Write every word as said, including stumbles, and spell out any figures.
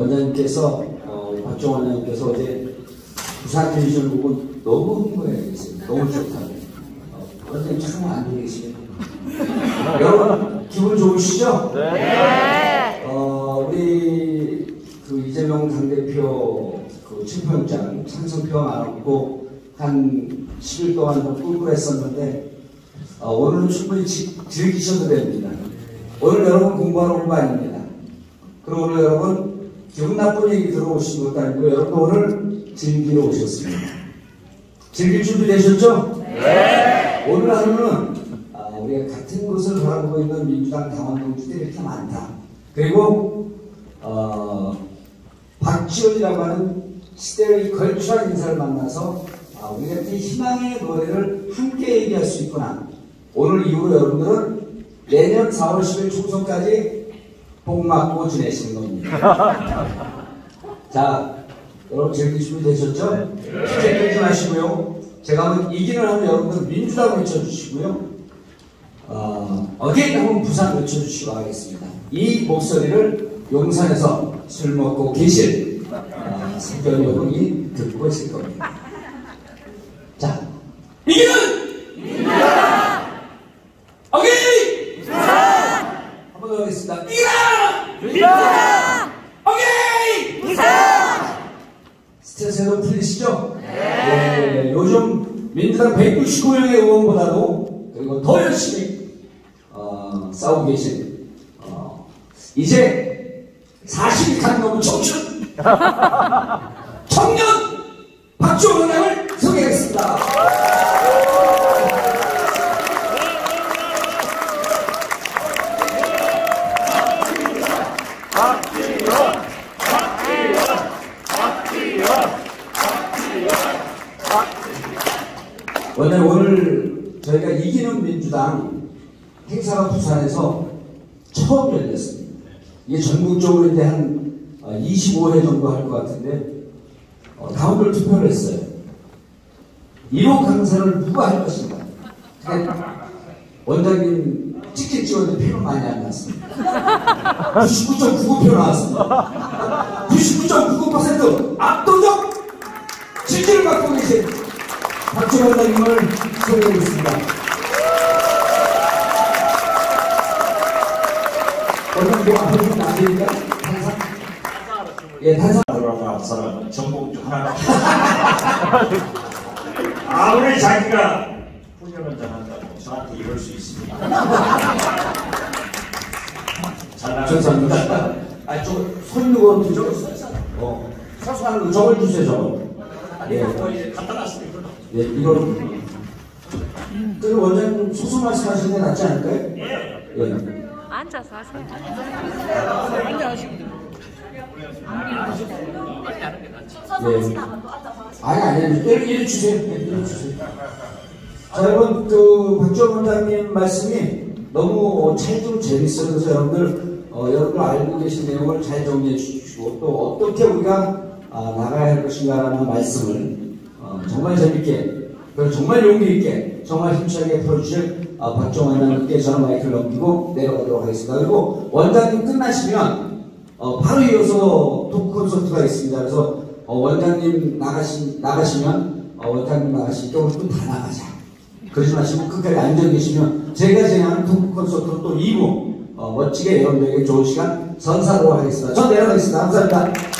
원장님께서, 어, 박지원 원장님께서 어제 부산 민주당 보고 너무 흥분해 계세요. 너무 좋다고. 원장님 참 안 계시네요. 여러분 기분 좋으시죠? 네. 어, 우리 그 이재명 당대표 그 친평장 찬성표가 많았고 한 십 일 동안 꿀꿀했었는데 어, 오늘은 충분히 즐기셔도 됩니다. 오늘 여러분 공부하러 온 거 아닙니다. 그리고 오늘 여러분 기분 나쁜 얘기 들어오신 것도 아니고 여러분 오늘 즐기러 오셨습니다. 즐길 준비 되셨죠? 네. 오늘 하루는 아, 우리가 같은 곳을 바라보고 있는 민주당 당원 동지들이 이렇게 많다. 그리고 어, 박지원이라고 하는 시대의 걸출한 인사를 만나서 아, 우리 같은 희망의 노래를 함께 얘기할 수 있구나. 오늘 이후로 여러분들은 내년 사월 십일 총선까지 복 맞고 지내시는 겁니다. 자, 여러분 즐기시면 되셨죠? 기재 끊지 마시고요. 제가 한번 이기는 하면 여러분들 민주당 외쳐주시고요. 어, 어게인 한번 부산 외쳐주시고 하겠습니다. 이 목소리를 용산에서 술 먹고 계실 어, 성별 여러분이 듣고 있을 겁니다. 자, 이기는! 민주당! 어게인! 부산! 한번 더 하겠습니다. 이기는! 민주당! 어게인! 부산! 스트레스도 풀리시죠? 네. 네. 요즘 민주당 백구십구 명의 의원보다도 그리고 더 열심히 어, 싸우고 계신 어, 이제 사십이 칸 넘은 청춘! 청년! 박지원 원장을 소개하겠습니다. 원장님, 오늘 저희가 이기는 민주당 행사가 부산에서 처음 열렸습니다. 이게 전국적으로 이제 한 이십오 회 정도 할 것 같은데 어, 당원들 투표를 했어요. 일 호 강사를 누가 할 것인가. 원장님 찍찍 찍었는데 표는 많이 안 나왔습니다. 구십구 점 구구 표 나왔습니다. 구십구 점 구구 퍼센트 압도적 지지를 받고 계신 박지원 원장님을 소개하겠습니다. 원장님 앞으로 좀 나가니까 단상? 예, 단상. 사람 전공주 하나 아무리 자기가 훈련을 잘한다고 저한테 이럴 수 있습니다. 잘나갑니다. 아, 저 손으로 드죠? 어, 사소한 저걸 주세요, 저거. 예, 어, 이제 갖다 놨습니다. 예, 이걸. 그리고 원장님 소소 말씀하시는 게 낫지 않을까요? 예. 예. 앉아서 하세요. 앉아서 하시면 됩니다. 네. 아니 아니 이리 주세요. 이리 주세요. 자, 여러분 그 박지원 원장님 말씀이 너무 찰좀 재밌어서 여러분들 어, 여러분들 알고 계신 내용을 잘 정리해 주시고 또 어떻게 우리가 아, 나가야 할 것인가라는 말씀을 어, 정말 재밌게 그리고 정말 용기 있게 정말 힘차게 풀어주실 아, 박지원 원장님께 저는 마이크를 넘기고 내려가도록 하겠습니다. 그리고 원장님 끝나시면. 어, 바로 이어서 토크 콘서트가 있습니다. 그래서 어, 원장님 나가시, 나가시면 어, 원장님 나가시니까 우리 또 다 나가자. 그러지 마시고 끝까지 앉아 계시면 제가 진행하는 토크 콘서트로 또 이 부 어, 멋지게 여러분들에게 좋은 시간 선사로 하겠습니다. 전 내려가겠습니다. 감사합니다.